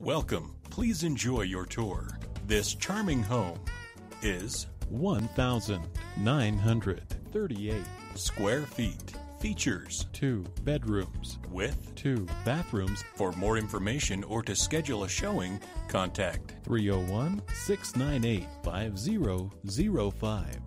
Welcome. Please enjoy your tour. This charming home is 1,938 square feet. Features 2 bedrooms with 2 bathrooms. For more information or to schedule a showing, contact 301-698-5005.